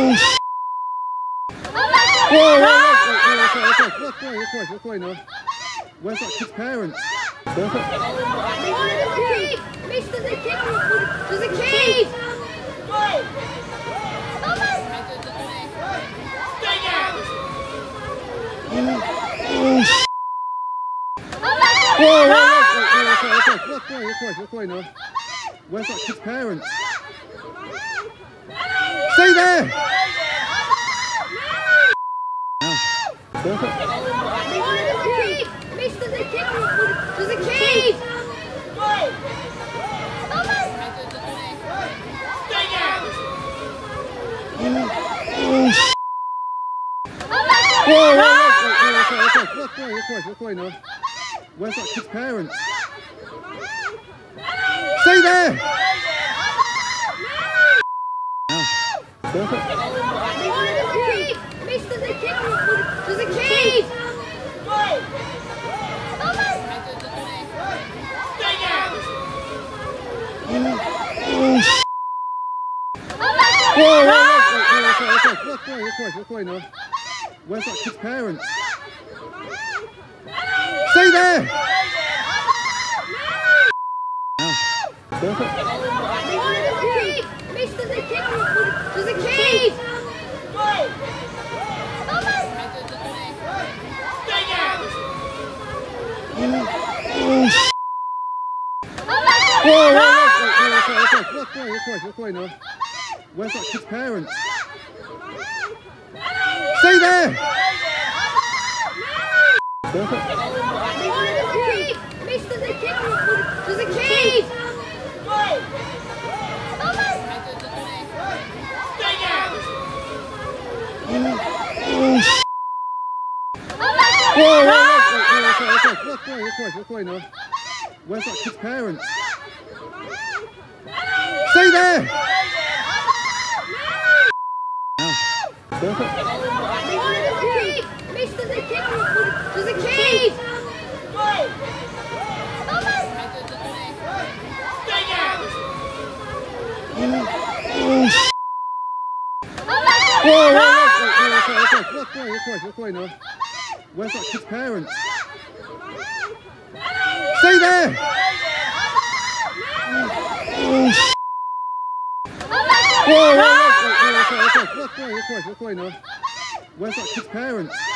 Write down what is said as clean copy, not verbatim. Oh, shit. Whoa, look away now. Where's that kid's parents? Perfect. There's a kid! Oh, shit. Whoa, look away now. Where's that kid's parents? Stay there! Perfect. There's a kid! Oh, shit. Whoa, look away now. Where's that kid's parents? Stay there! Perfect. There's a kid! Oh, shit. Whoa, look away now. Where's that kid's parents? Stay there! There's a kid! Oh, shit. Whoa, look away now. Where's that kid's parents? Stay there! There's a kid! Oh, shit. Whoa, look away now. Where's that kid's parents? Stay there! There's a kid! Oh, shit. Whoa, look away now. Where's that kid's parents? Stay there! Oh, shit. Whoa, look away now. Where's that kid's parents?